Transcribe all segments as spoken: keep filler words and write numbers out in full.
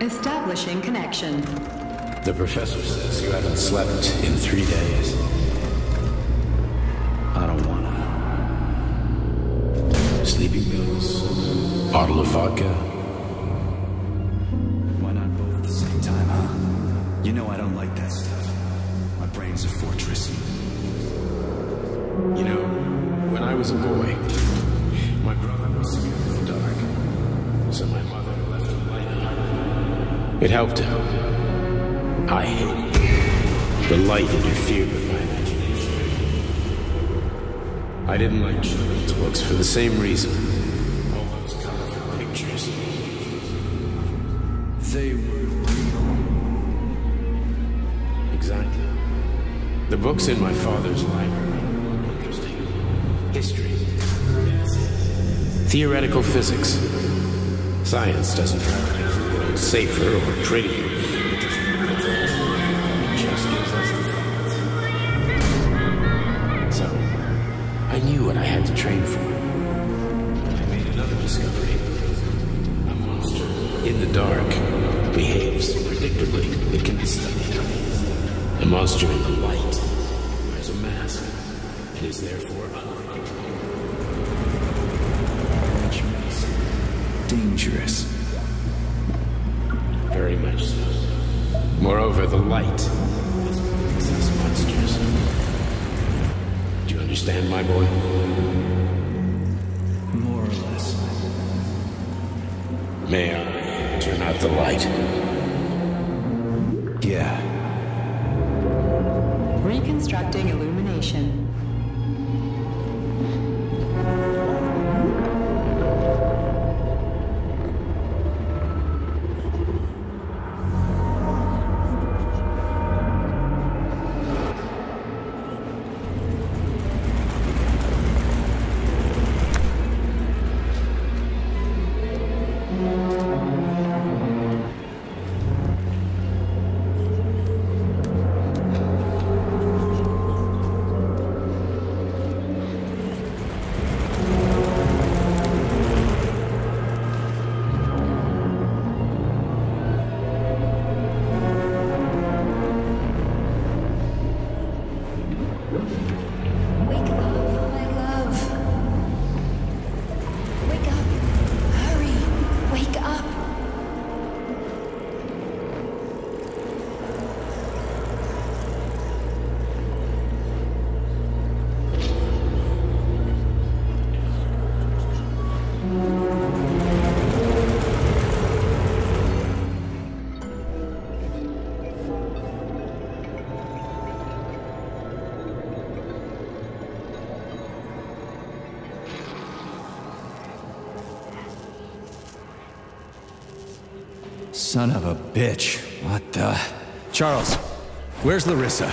Establishing connection. The professor says you haven't slept in three days. I don't wanna. Sleeping pills, bottle of vodka. Why not both at the same time, huh? You know I don't like that stuff. My brain's a fortress. You know, when I was a boy, my brother was scared of the dark, so my mother left him light. It helped him. I hated it. The light interfered with my imagination. I didn't like children's books for the same reason. All those colorful pictures. They were real. Exactly. The books in my father's library. History, theoretical physics. Science doesn't try to make the world safer or prettier. It just gives us the facts. So, I knew what I had to train for. I made another discovery. A monster in the dark behaves predictably. It can be studied. A monster in the light wears a mask and is therefore unreal. Dangerous. Very much so. Moreover, the light makes us monsters. Do you understand, my boy? More or less. May I turn out the light? Yeah. Reconstructing illumination. Son of a bitch. What the... Charles, where's Larisa?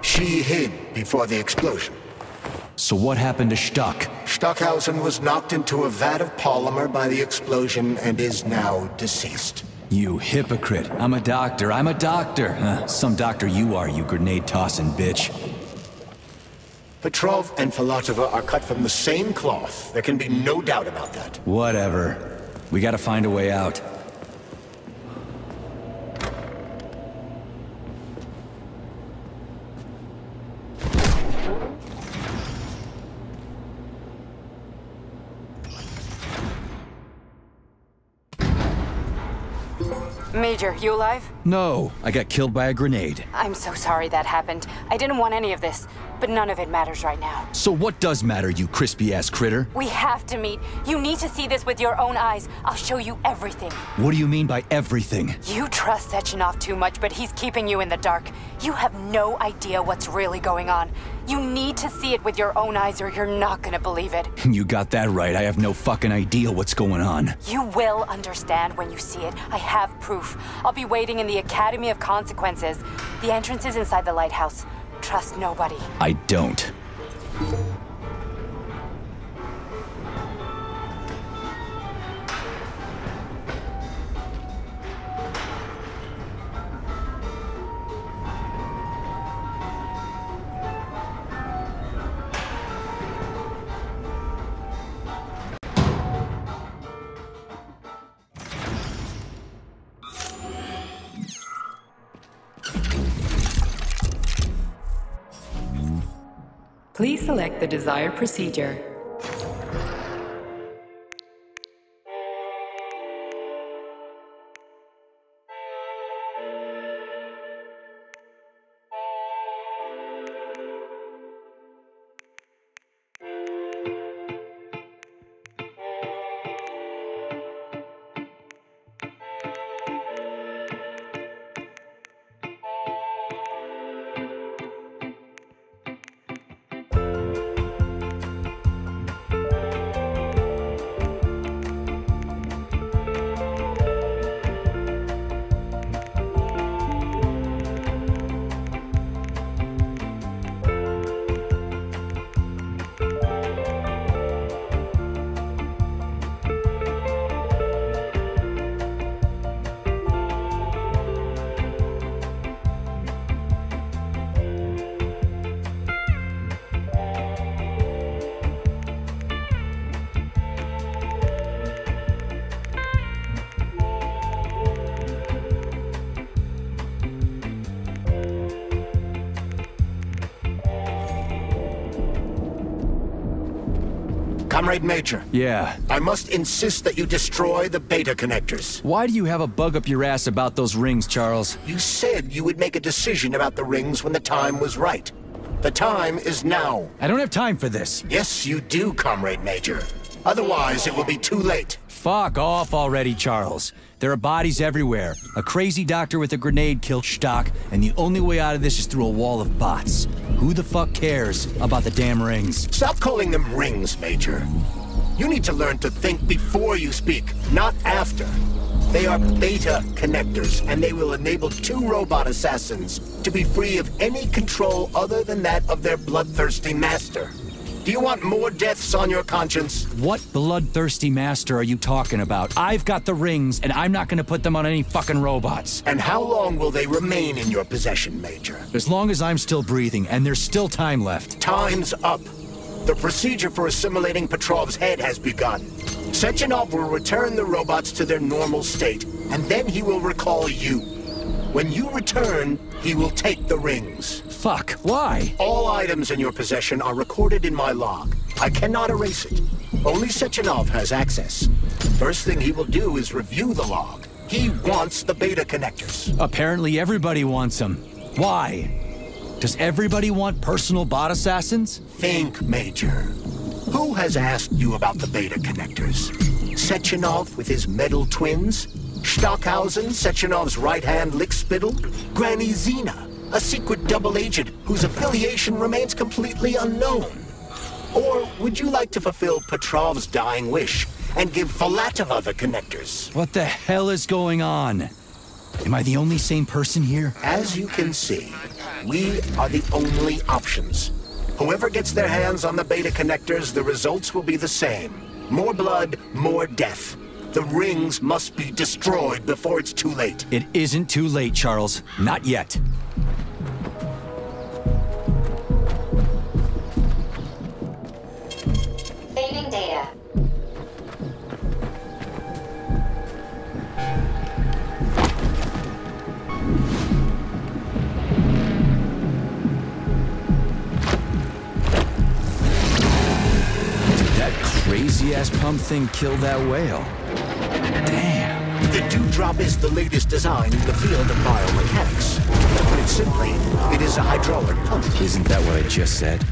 She hid before the explosion. So what happened to Shtok? Shtokhausen was knocked into a vat of polymer by the explosion and is now deceased. You hypocrite. I'm a doctor. I'm a doctor. Huh, some doctor you are, you grenade-tossing bitch. Petrov and Filatova are cut from the same cloth. There can be no doubt about that. Whatever. We gotta find a way out. Major, you alive? No, I got killed by a grenade. I'm so sorry that happened. I didn't want any of this, but none of it matters right now. So what does matter, you crispy-ass critter? We have to meet. You need to see this with your own eyes. I'll show you everything. What do you mean by everything? You trust Sechenov too much, but he's keeping you in the dark. You have no idea what's really going on. You need to see it with your own eyes or you're not gonna believe it. You got that right. I have no fucking idea what's going on. You will understand when you see it. I have proof. I'll be waiting in the Academy of Consequences. The entrance is inside the lighthouse. Trust nobody. I don't. Please select the desired procedure. Comrade Major. Yeah. I must insist that you destroy the beta connectors. Why do you have a bug up your ass about those rings, Charles? You said you would make a decision about the rings when the time was right. The time is now. I don't have time for this. Yes, you do, Comrade Major. Otherwise, it will be too late. Fuck off already, Charles. There are bodies everywhere. A crazy doctor with a grenade killed Shtok, and the only way out of this is through a wall of bots. Who the fuck cares about the damn rings? Stop calling them rings, Major. You need to learn to think before you speak, not after. They are beta connectors, and they will enable two robot assassins to be free of any control other than that of their bloodthirsty master. Do you want more deaths on your conscience? What bloodthirsty master are you talking about? I've got the rings, and I'm not gonna put them on any fucking robots. And how long will they remain in your possession, Major? As long as I'm still breathing, and there's still time left. Time's up. The procedure for assimilating Petrov's head has begun. Sechenov will return the robots to their normal state, and then he will recall you. When you return, he will take the rings. Fuck, why? All items in your possession are recorded in my log. I cannot erase it. Only Sechenov has access. First thing he will do is review the log. He wants the beta connectors. Apparently everybody wants them. Why? Does everybody want personal bot assassins? Think, Major. Who has asked you about the beta connectors? Sechenov with his metal twins? Shtokhausen, Sechenov's right-hand lickspittle, Granny Zena, a secret double agent whose affiliation remains completely unknown. Or would you like to fulfill Petrov's dying wish and give Filatova the connectors? What the hell is going on? Am I the only sane person here? As you can see, we are the only options. Whoever gets their hands on the beta connectors, the results will be the same. More blood, more death. The rings must be destroyed before it's too late. It isn't too late, Charles. Not yet. Saving data. Did that crazy-ass pump thing kill that whale? Damn. The Dewdrop is the latest design in the field of biomechanics. To put it simply, it is a hydraulic pump. Isn't that what I just said?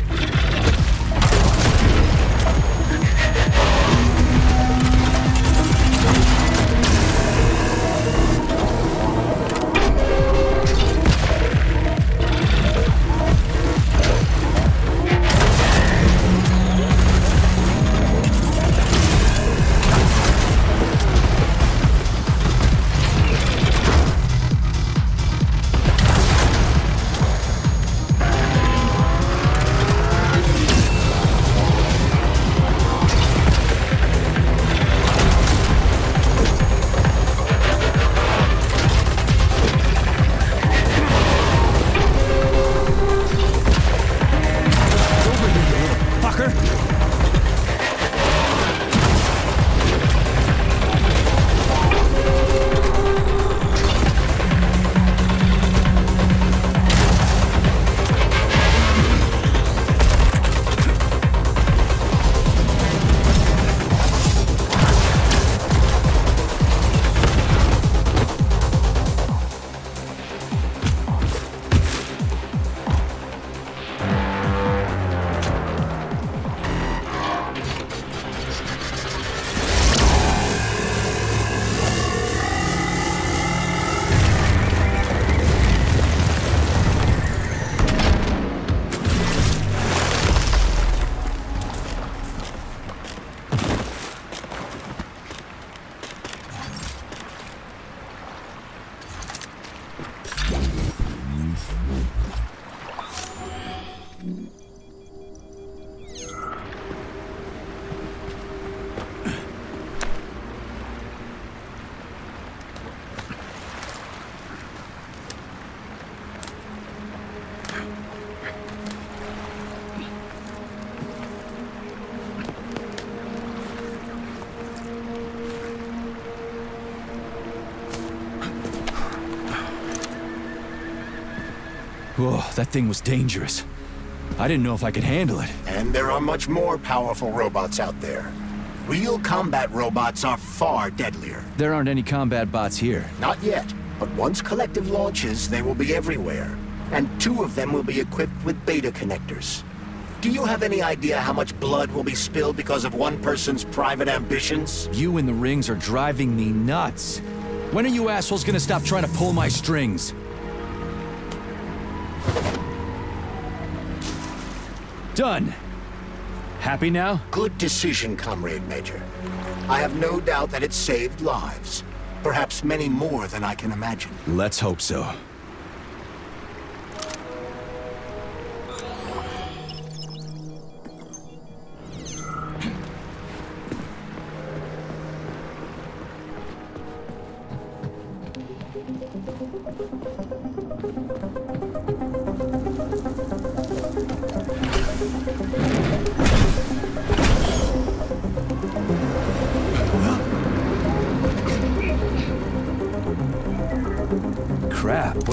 Whoa, that thing was dangerous. I didn't know if I could handle it. And there are much more powerful robots out there. Real combat robots are far deadlier. There aren't any combat bots here. Not yet, but once Collective launches, they will be everywhere. And two of them will be equipped with beta connectors. Do you have any idea how much blood will be spilled because of one person's private ambitions? You and the rings are driving me nuts. When are you assholes gonna stop trying to pull my strings? Done. Happy now? Good decision, Comrade Major. I have no doubt that it saved lives. Perhaps many more than I can imagine. Let's hope so.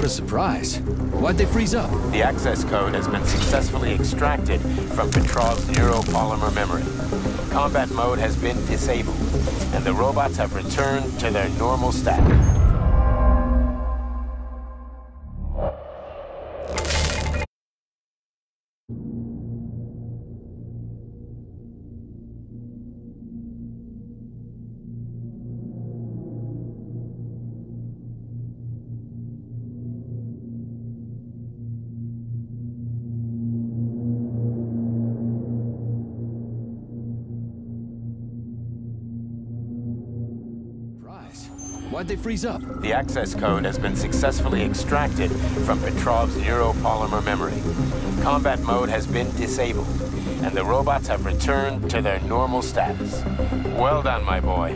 Surprise. Why'd they freeze up? The access code has been successfully extracted from Petrov's neuropolymer memory. Combat mode has been disabled, and the robots have returned to their normal state. Why'd they freeze up? The access code has been successfully extracted from Petrov's neuropolymer memory. Combat mode has been disabled, and the robots have returned to their normal status. Well done, my boy.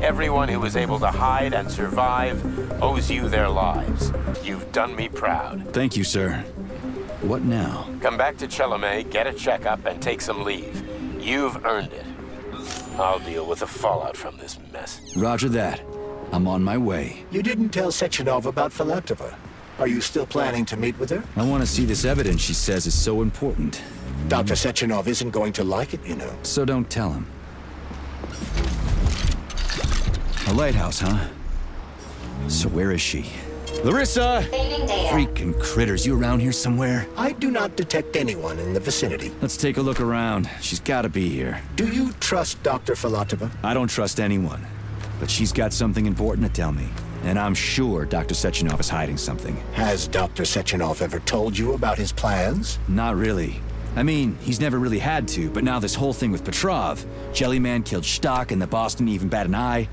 Everyone who was able to hide and survive owes you their lives. You've done me proud. Thank you, sir. What now? Come back to Chelomey, get a checkup, and take some leave. You've earned it. I'll deal with the fallout from this mess. Roger that. I'm on my way. You didn't tell Sechenov about Filatova. Are you still planning to meet with her? I want to see this evidence she says is so important. Doctor Sechenov isn't going to like it, you know. So don't tell him. A lighthouse, huh? So where is she? Larissa! Freaking critters, you around here somewhere? I do not detect anyone in the vicinity. Let's take a look around. She's gotta be here. Do you trust Doctor Filatova? I don't trust anyone. But she's got something important to tell me. And I'm sure Doctor Sechenov is hiding something. Has Doctor Sechenov ever told you about his plans? Not really. I mean, he's never really had to, but now this whole thing with Petrov, Jellyman killed Shtok and the boss didn't even bat an eye.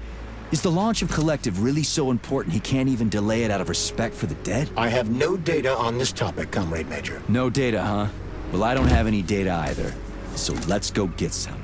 Is the launch of Collective really so important he can't even delay it out of respect for the dead? I have no data on this topic, Comrade Major. No data, huh? Well, I don't have any data either. So let's go get some.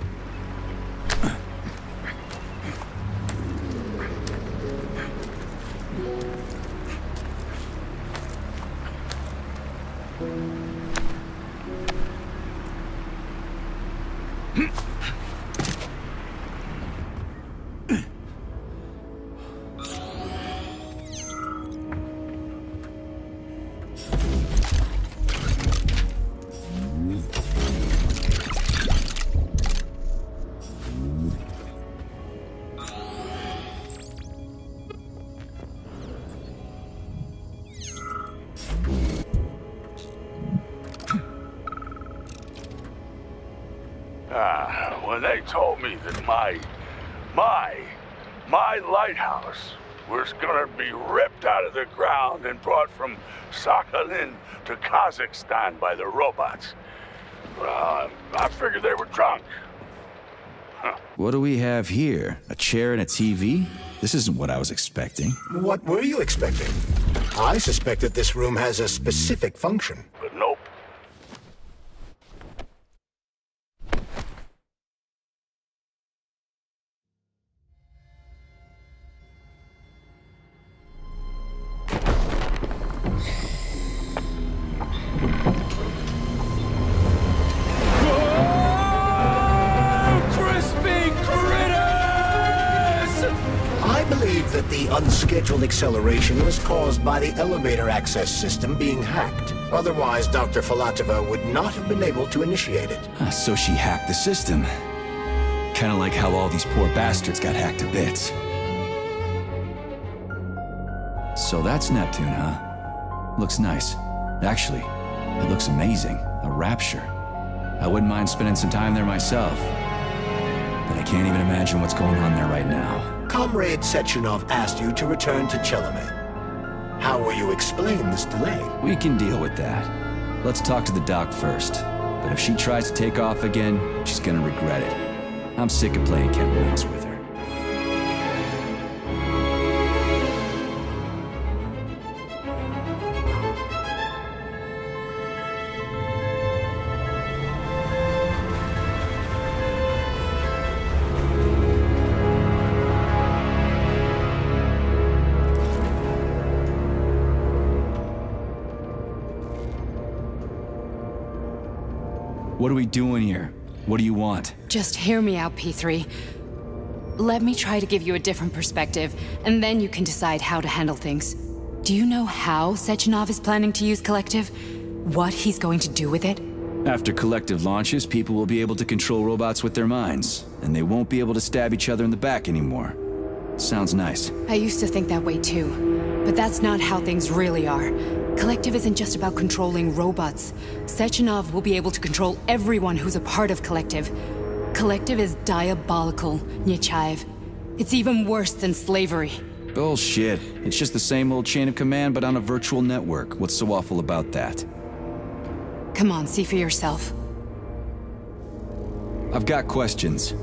To Kazakhstan by the robots. Well, I figured they were drunk. Huh. What do we have here? A chair and a T V? This isn't what I was expecting. What were you expecting? I suspect that this room has a specific function. But nope. Acceleration was caused by the elevator access system being hacked. Otherwise, Doctor Filatova would not have been able to initiate it. Uh, so she hacked the system. Kind of like how all these poor bastards got hacked to bits. So that's Neptune, huh? Looks nice. Actually, it looks amazing. A rapture. I wouldn't mind spending some time there myself. But I can't even imagine what's going on there right now. Comrade Sechenov asked you to return to Chelomey. How will you explain this delay? We can deal with that. Let's talk to the doc first. But if she tries to take off again, she's gonna regret it. I'm sick of playing cat and mouse with her. What are we doing here? What do you want? Just hear me out, P three. Let me try to give you a different perspective, and then you can decide how to handle things. Do you know how Sechenov is planning to use Collective? What he's going to do with it? After Collective launches, people will be able to control robots with their minds, and they won't be able to stab each other in the back anymore. Sounds nice. I used to think that way too, but that's not how things really are. Collective isn't just about controlling robots. Sechenov will be able to control everyone who's a part of Collective. Collective is diabolical, Nechaev. It's even worse than slavery. Bullshit. It's just the same old chain of command, but on a virtual network. What's so awful about that? Come on, see for yourself. I've got questions.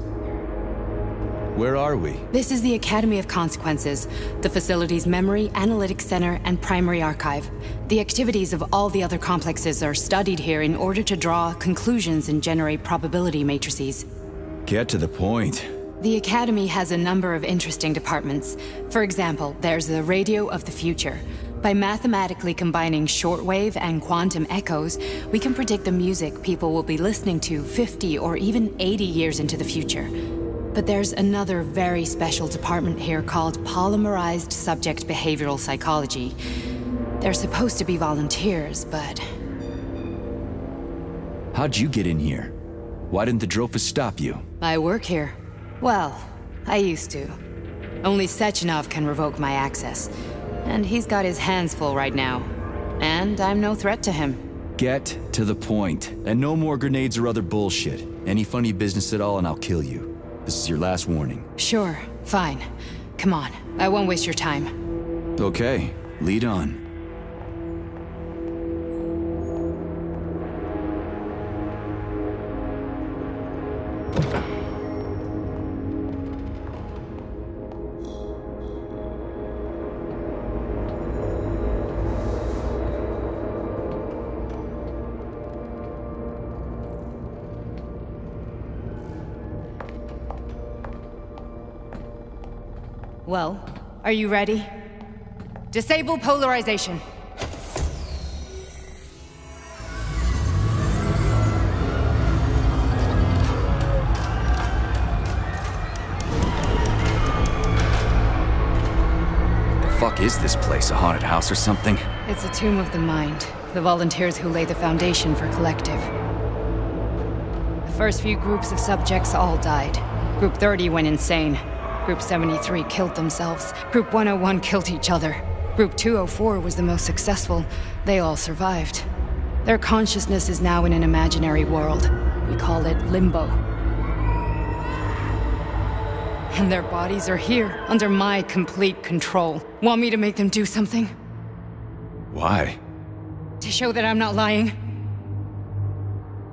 Where are we? This is the Academy of Consequences, the facility's memory, analytics center, and primary archive. The activities of all the other complexes are studied here in order to draw conclusions and generate probability matrices. Get to the point. The Academy has a number of interesting departments. For example, there's the Radio of the Future. By mathematically combining shortwave and quantum echoes, we can predict the music people will be listening to fifty or even eighty years into the future. But there's another very special department here called Polymerized Subject Behavioral Psychology. They're supposed to be volunteers, but... How'd you get in here? Why didn't the Drofus stop you? I work here. Well, I used to. Only Sechenov can revoke my access. And he's got his hands full right now. And I'm no threat to him. Get to the point. And no more grenades or other bullshit. Any funny business at all and I'll kill you. This is your last warning. Sure, fine. Come on, I won't waste your time. Okay, lead on. Well, are you ready? Disable polarization. The fuck is this place? A haunted house or something? It's a tomb of the mind. The volunteers who lay the foundation for Collective. The first few groups of subjects all died. Group thirty went insane. Group seventy-three killed themselves. Group one oh one killed each other. Group two oh four was the most successful. They all survived. Their consciousness is now in an imaginary world. We call it Limbo. And their bodies are here, under my complete control. Want me to make them do something? Why? To show that I'm not lying.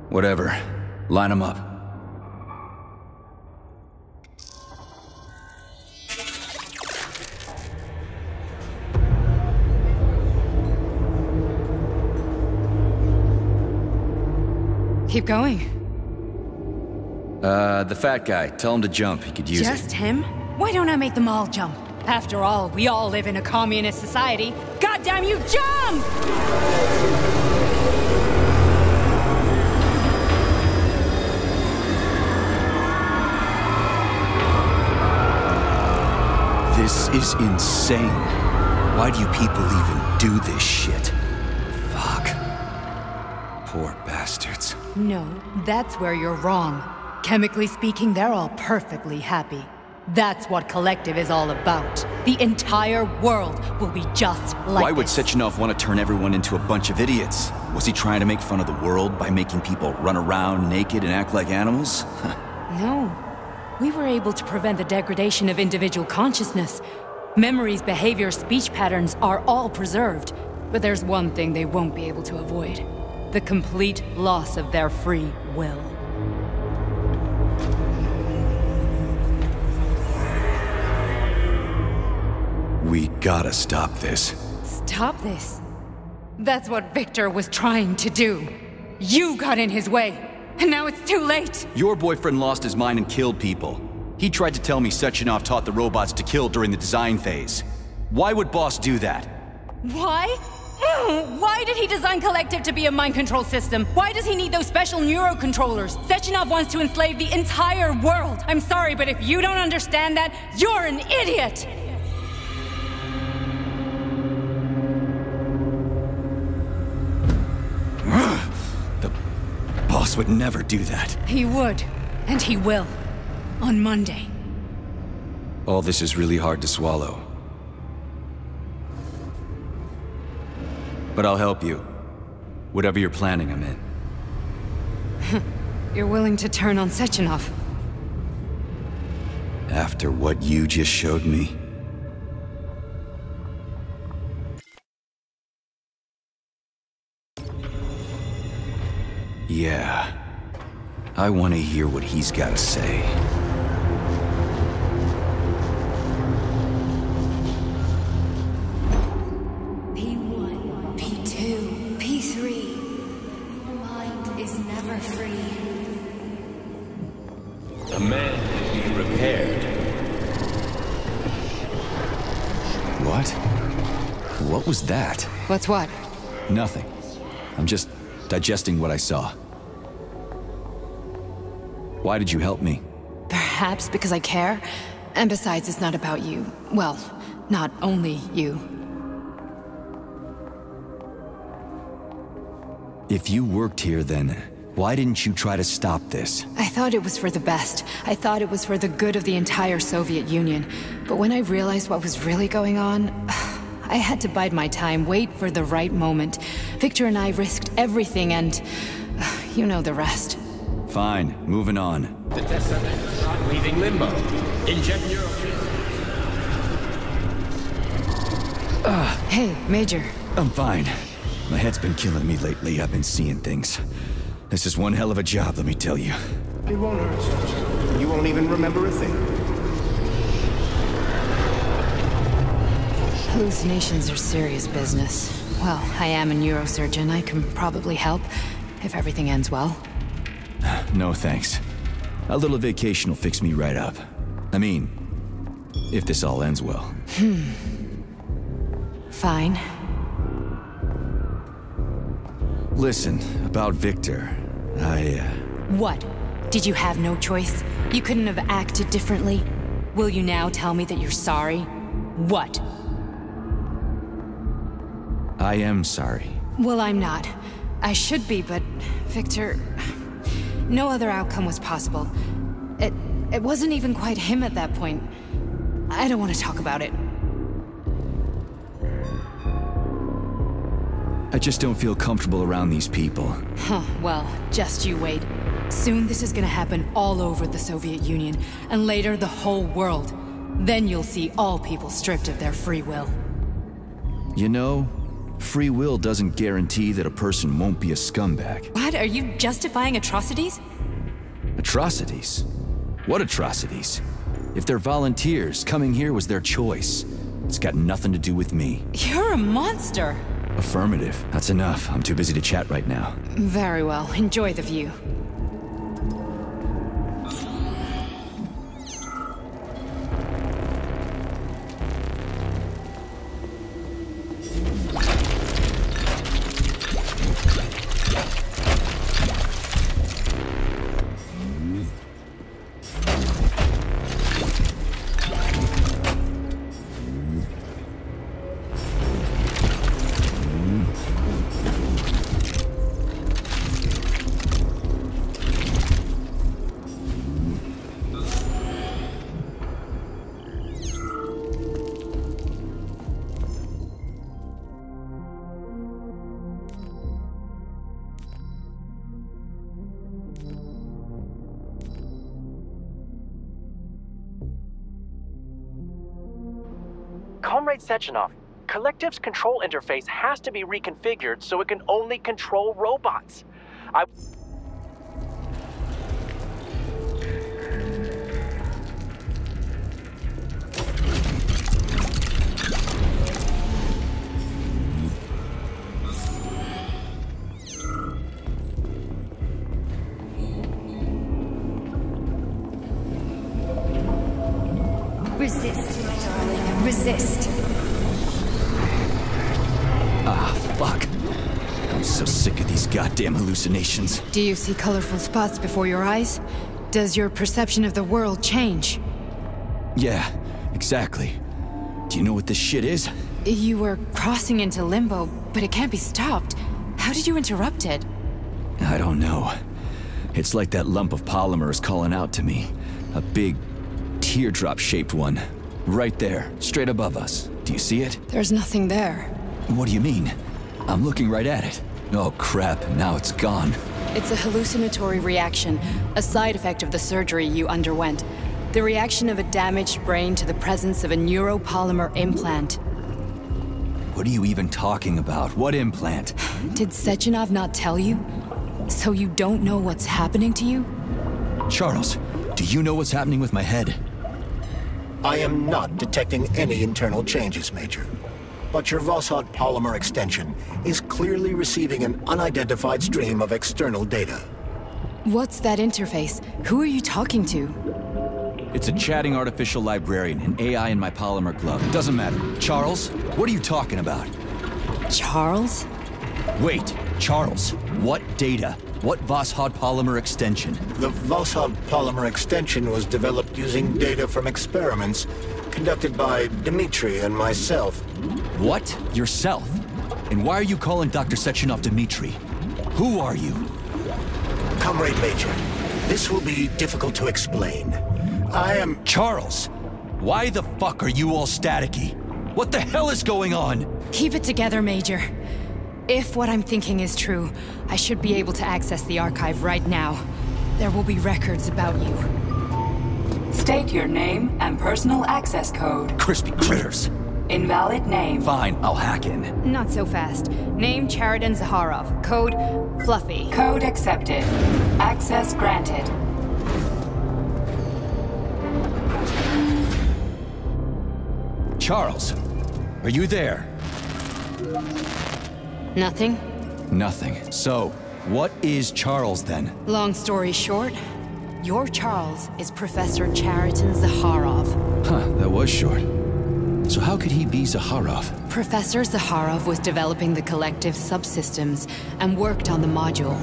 Whatever. Line them up. Keep going. Uh, the fat guy. Tell him to jump. He could use it. Just him? Why don't I make them all jump? After all, we all live in a communist society. Goddamn you, jump! This is insane. Why do you people even do this shit? Fuck. Poor bastards. No, that's where you're wrong. Chemically speaking, they're all perfectly happy. That's what Collective is all about. The entire world will be just like this. Why would Sechenov want to turn everyone into a bunch of idiots? Was he trying to make fun of the world by making people run around naked and act like animals? No. We were able to prevent the degradation of individual consciousness. Memories, behavior, speech patterns are all preserved. But there's one thing they won't be able to avoid. The complete loss of their free will. We gotta stop this. Stop this? That's what Victor was trying to do. You got in his way, and now it's too late! Your boyfriend lost his mind and killed people. He tried to tell me Sechenov taught the robots to kill during the design phase. Why would Boss do that? Why? Why did he design Collective to be a mind control system? Why does he need those special neurocontrollers? Sechenov wants to enslave the entire world! I'm sorry, but if you don't understand that, you're an idiot! The boss would never do that. He would, and he will. On Monday. All this is really hard to swallow. But I'll help you. Whatever you're planning, I'm in. You're willing to turn on Sechenov? After what you just showed me? Yeah. I want to hear what he's got to say. What was that? What's what? Nothing. I'm just digesting what I saw. Why did you help me? Perhaps because I care. And besides, it's not about you. Well, not only you. If you worked here, then why didn't you try to stop this? I thought it was for the best. I thought it was for the good of the entire Soviet Union. But when I realized what was really going on... I had to bide my time, wait for the right moment. Victor and I risked everything and... Uh, you know the rest. Fine, moving on. The test subject is not leaving Limbo. Inject neurotransmitters. Uh, hey, Major. I'm fine. My head's been killing me lately. I've been seeing things. This is one hell of a job, let me tell you. It won't hurt. You won't even remember a thing. Hallucinations are serious business. Well, I am a neurosurgeon. I can probably help, if everything ends well. No thanks. A little vacation will fix me right up. I mean, if this all ends well. Hmm. Fine. Listen, about Victor, I, uh... What? Did you have no choice? You couldn't have acted differently? Will you now tell me that you're sorry? What? I am sorry. Well, I'm not. I should be, but... Victor... No other outcome was possible. It... it wasn't even quite him at that point. I don't want to talk about it. I just don't feel comfortable around these people. Huh, well, just you wait. Soon this is gonna happen all over the Soviet Union, and later the whole world. Then you'll see all people stripped of their free will. You know... Free will doesn't guarantee that a person won't be a scumbag. What? Are you justifying atrocities? Atrocities? What atrocities? If they're volunteers, coming here was their choice. It's got nothing to do with me. You're a monster! Affirmative. That's enough. I'm too busy to chat right now. Very well. Enjoy the view. Comrade Sechenov, Collective's control interface has to be reconfigured so it can only control robots. I... Resist, my darling. Resist. Ah, fuck. I'm so sick of these goddamn hallucinations. Do you see colorful spots before your eyes? Does your perception of the world change? Yeah, exactly. Do you know what this shit is? You were crossing into Limbo, but it can't be stopped. How did you interrupt it? I don't know. It's like that lump of polymer is calling out to me. A big... teardrop-shaped one. Right there, straight above us. Do you see it? There's nothing there. What do you mean? I'm looking right at it. Oh crap, now it's gone. It's a hallucinatory reaction, a side effect of the surgery you underwent. The reaction of a damaged brain to the presence of a neuropolymer implant. What are you even talking about? What implant? Did Sechenov not tell you? So you don't know what's happening to you? Charles, do you know what's happening with my head? I am not detecting any internal changes, Major. But your Voskhod Polymer extension is clearly receiving an unidentified stream of external data. What's that interface? Who are you talking to? It's a chatting artificial librarian, an A I in my polymer glove. It doesn't matter. Charles, what are you talking about? Charles? Wait, Charles, what data? What Voshod Polymer extension? The Voshod Polymer extension was developed using data from experiments conducted by Dmitri and myself. What? Yourself? And why are you calling Doctor Sechenov Dmitri? Who are you? Comrade Major, this will be difficult to explain. I am... Charles! Why the fuck are you all staticky? What the hell is going on? Keep it together, Major. If what I'm thinking is true, I should be able to access the archive right now. There will be records about you. State your name and personal access code. Crispy critters. Invalid name. Fine, I'll hack in. Not so fast. Name Chariton Zakharov. Code Fluffy. Code accepted. Access granted. Charles, are you there? Nothing? Nothing. So, what is Charles then? Long story short, your Charles is Professor Chariton Zakharov. Huh, that was short. So how could he be Zakharov? Professor Zakharov was developing the Collective subsystems and worked on the module.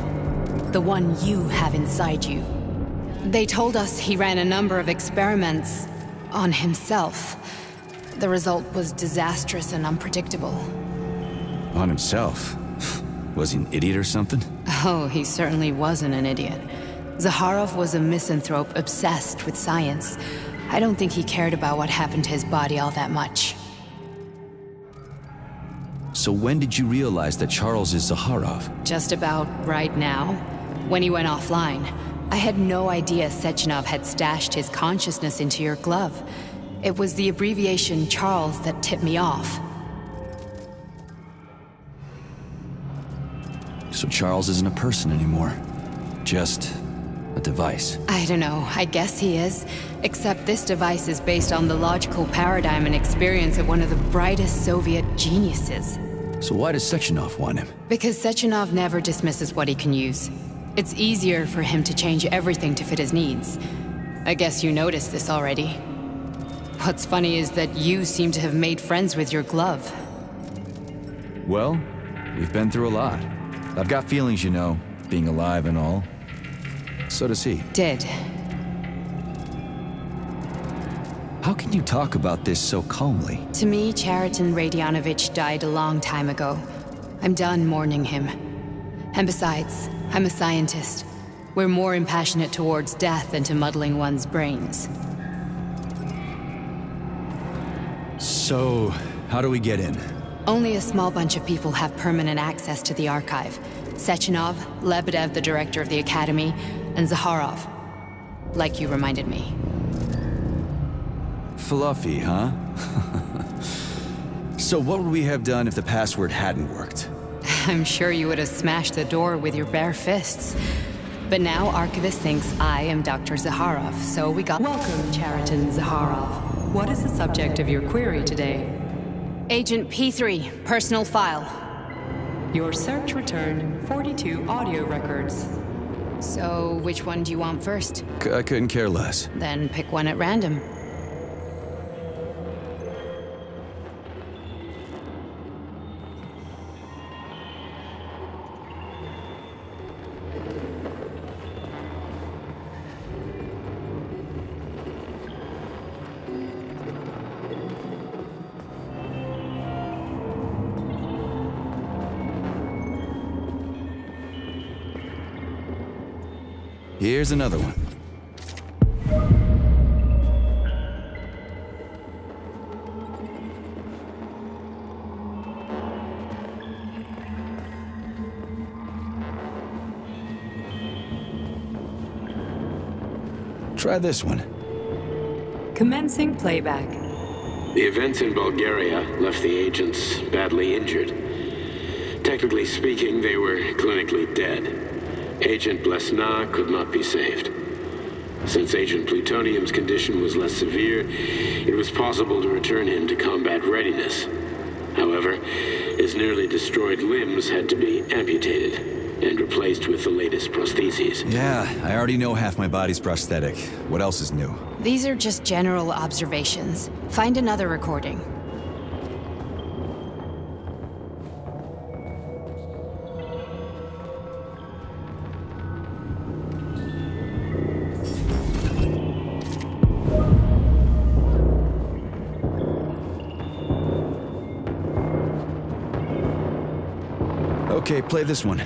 The one you have inside you. They told us he ran a number of experiments on himself. The result was disastrous and unpredictable. On himself? Was he an idiot or something? Oh, he certainly wasn't an idiot. Zakharov was a misanthrope obsessed with science. I don't think he cared about what happened to his body all that much. So when did you realize that Charles is Zakharov? Just about right now. When he went offline, I had no idea Sechenov had stashed his consciousness into your glove. It was the abbreviation Charles that tipped me off. So Charles isn't a person anymore. Just... a device. I don't know. I guess he is. Except this device is based on the logical paradigm and experience of one of the brightest Soviet geniuses. So why does Sechenov want him? Because Sechenov never dismisses what he can use. It's easier for him to change everything to fit his needs. I guess you noticed this already. What's funny is that you seem to have made friends with your glove. Well, we've been through a lot. I've got feelings, you know, being alive and all. So does he. Dead. How can you talk about this so calmly? To me, Chariton Radionovich died a long time ago. I'm done mourning him. And besides, I'm a scientist. We're more impassionate towards death than to muddling one's brains. So, how do we get in? Only a small bunch of people have permanent access to the archive. Sechenov, Lebedev, the director of the Academy, and Zakharov. Like you reminded me. Fluffy, huh? So what would we have done if the password hadn't worked? I'm sure you would have smashed the door with your bare fists. But now Archivist thinks I am Doctor Zakharov, so we got- Welcome, Chariton Zakharov. What is the subject of your query today? Agent P three, personal file. Your search returned forty-two audio records. So, which one do you want first? C- I couldn't care less. Then pick one at random. Here's another one. Try this one. Commencing playback. The events in Bulgaria left the agents badly injured. Technically speaking, they were clinically dead. Agent Blesna could not be saved. Since Agent Plutonium's condition was less severe, it was possible to return him to combat readiness. However, his nearly destroyed limbs had to be amputated and replaced with the latest prostheses. Yeah, I already know half my body's prosthetic. What else is new? These are just general observations. Find another recording. Okay, play this one.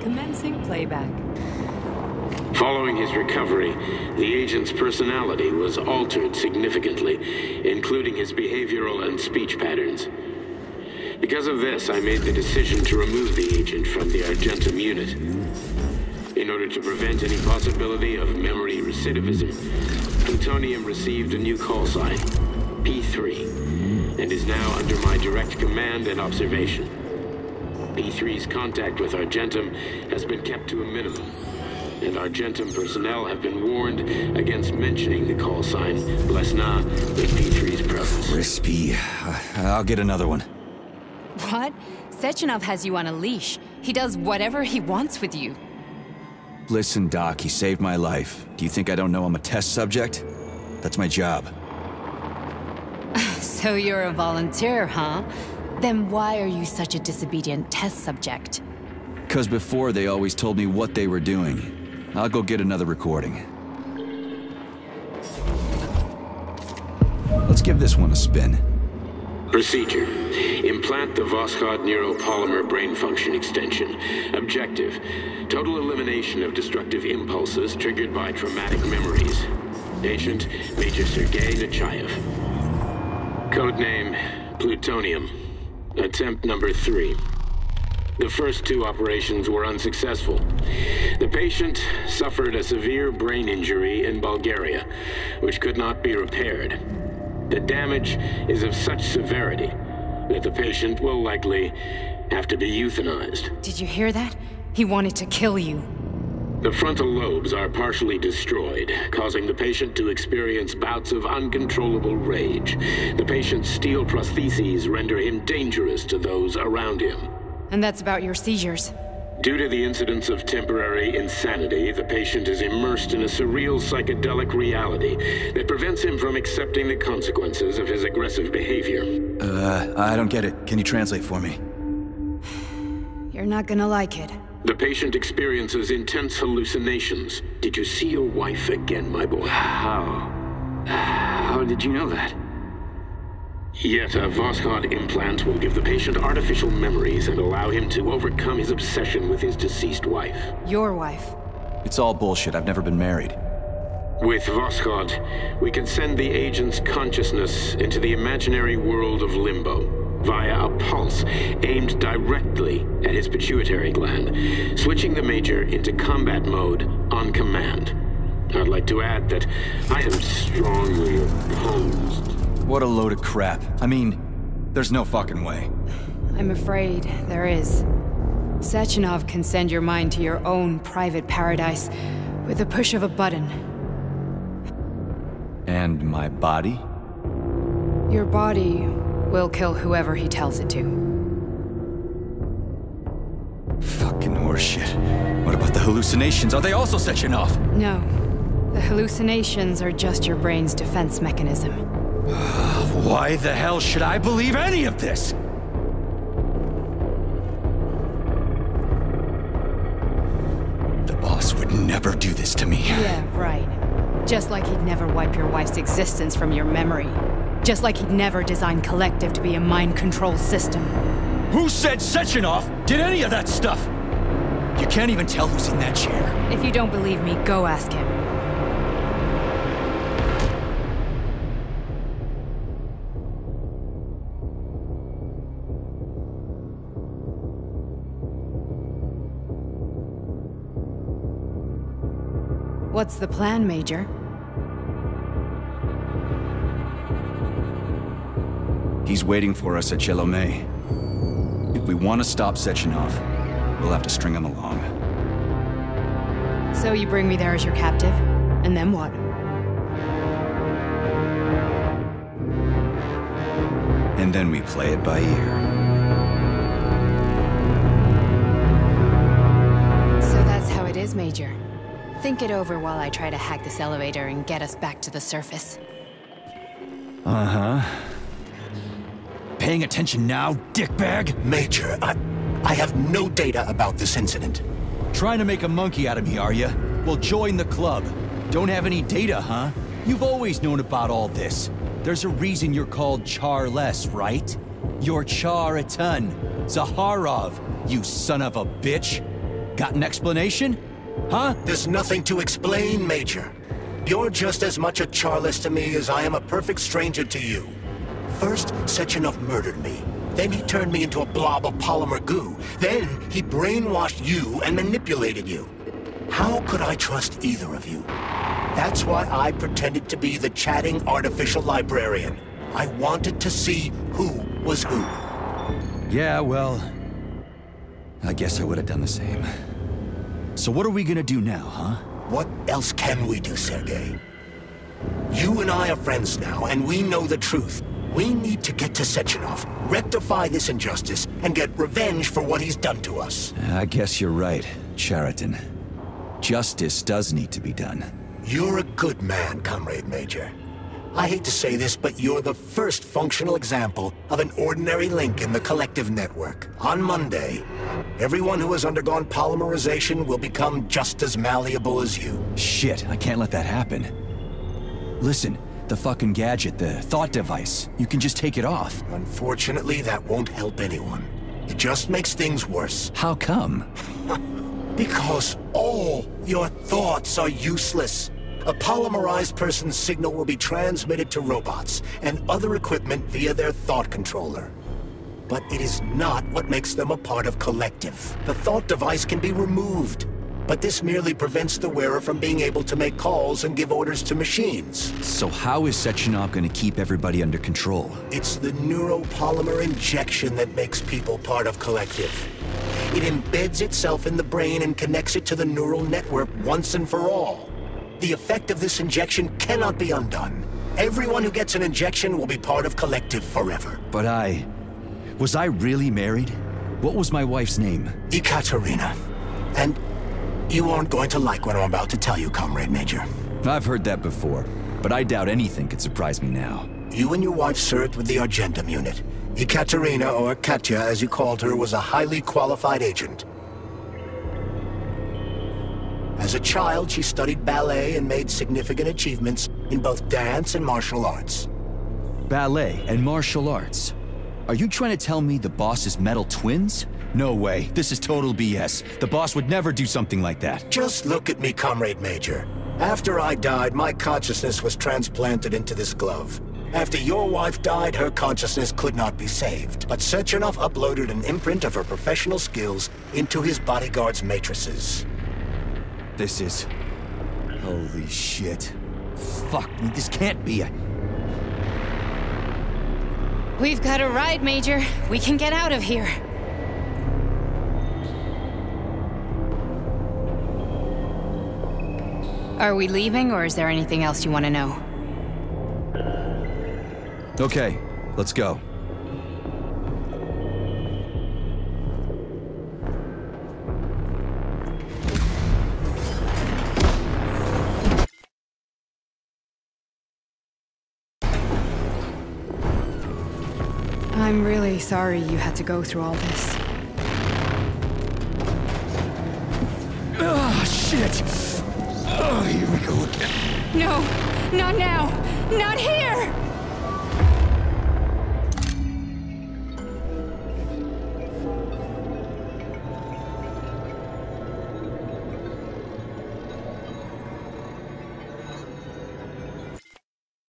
Commencing playback. Following his recovery, the agent's personality was altered significantly, including his behavioral and speech patterns. Because of this, I made the decision to remove the agent from the Argentum unit. In order to prevent any possibility of memory recidivism, Plutonium received a new call sign, P three, and is now under my direct command and observation. P three's contact with Argentum has been kept to a minimum, and Argentum personnel have been warned against mentioning the call sign Blesna in P three's presence. Crispy. I'll get another one. What? Sechenov has you on a leash. He does whatever he wants with you. Listen, Doc, he saved my life. Do you think I don't know I'm a test subject? That's my job. So you're a volunteer, huh? Then why are you such a disobedient test subject? Because before they always told me what they were doing. I'll go get another recording. Let's give this one a spin. Procedure. Implant the Voskhod Neuropolymer Brain Function Extension. Objective. Total elimination of destructive impulses triggered by traumatic memories. Agent Major Sergei Nechaev. Codename Plutonium. Attempt number three. The first two operations were unsuccessful. The patient suffered a severe brain injury in Bulgaria, which could not be repaired. The damage is of such severity that the patient will likely have to be euthanized. Did you hear that? He wanted to kill you. The frontal lobes are partially destroyed, causing the patient to experience bouts of uncontrollable rage. The patient's steel prostheses render him dangerous to those around him. And that's about your seizures. Due to the incidence of temporary insanity, the patient is immersed in a surreal psychedelic reality that prevents him from accepting the consequences of his aggressive behavior. Uh, I don't get it. Can you translate for me? You're not gonna like it. The patient experiences intense hallucinations. Did you see your wife again, my boy? How? How did you know that? Yet a Voskhod implant will give the patient artificial memories and allow him to overcome his obsession with his deceased wife. Your wife? It's all bullshit. I've never been married. With Voskhod, we can send the agent's consciousness into the imaginary world of Limbo via a pulse aimed directly at his pituitary gland, switching the Major into combat mode on command. I'd like to add that I am strongly opposed. What a load of crap. I mean, There's no fucking way. I'm afraid there is. Sechenov can send your mind to your own private paradise with the push of a button. And my body? Your body will kill whoever he tells it to. Fucking horseshit. What about the hallucinations? Are they also Sechenov? No. The hallucinations are just your brain's defense mechanism. Why the hell should I believe any of this? The boss would never do this to me. Yeah, right. Just like he'd never wipe your wife's existence from your memory. Just like he'd never designed Collective to be a mind control system. Who said Sechenov did any of that stuff? You can't even tell who's in that chair. If you don't believe me, go ask him. What's the plan, Major? He's waiting for us at Chelomey. If we want to stop Sechenov, we'll have to string him along. So you bring me there as your captive, and then what? And then we play it by ear. So that's how it is, Major. Think it over while I try to hack this elevator and get us back to the surface. Uh-huh. Paying attention now, dickbag? Major, I... I have no data about this incident. Trying to make a monkey out of me, are you? Well, join the club. Don't have any data, huh? You've always known about all this. There's a reason you're called Charles, right? You're Chariton Zakharov, you son of a bitch. Got an explanation? Huh? There's nothing to explain, Major. You're just as much a Charles to me as I am a perfect stranger to you. First, Sechenov murdered me. Then he turned me into a blob of polymer goo. Then he brainwashed you and manipulated you. How could I trust either of you? That's why I pretended to be the chatting artificial librarian. I wanted to see who was who. Yeah, well... I guess I would have done the same. So what are we gonna do now, huh? What else can we do, Sergei? You and I are friends now, and we know the truth. We need to get to Sechenov, rectify this injustice, and get revenge for what he's done to us. I guess you're right, Chariton. Justice does need to be done. You're a good man, Comrade Major. I hate to say this, but you're the first functional example of an ordinary link in the Collective network. On Monday, everyone who has undergone polymerization will become just as malleable as you. Shit, I can't let that happen. Listen, the fucking gadget, the thought device, you can just take it off. Unfortunately, that won't help anyone. It just makes things worse. How come? Because all your thoughts are useless. A polymerized person's signal will be transmitted to robots and other equipment via their thought controller. But it is not what makes them a part of Collective. The thought device can be removed, but this merely prevents the wearer from being able to make calls and give orders to machines. So how is Sechenov going to keep everybody under control? It's the neuropolymer injection that makes people part of Collective. It embeds itself in the brain and connects it to the neural network once and for all. The effect of this injection cannot be undone. Everyone who gets an injection will be part of Collective forever. But I... was I really married? What was my wife's name? Ekaterina. And you aren't going to like what I'm about to tell you, Comrade Major. I've heard that before, but I doubt anything could surprise me now. You and your wife served with the Argentum unit. Ekaterina, or Katya as you called her, was a highly qualified agent. As a child, she studied ballet and made significant achievements in both dance and martial arts. Ballet and martial arts? Are you trying to tell me the boss is metal twins? No way. This is total B S. The boss would never do something like that. Just look at me, Comrade Major. After I died, my consciousness was transplanted into this glove. After your wife died, her consciousness could not be saved. But Sechenov uploaded an imprint of her professional skills into his bodyguard's matrices. This is... holy shit. Fuck me, this can't be... I... We've got a ride, Major. We can get out of here. Are we leaving, or is there anything else you want to know? Okay, let's go. I'm really sorry you had to go through all this. Oh, shit! Oh, here we go again. No, not now! Not here!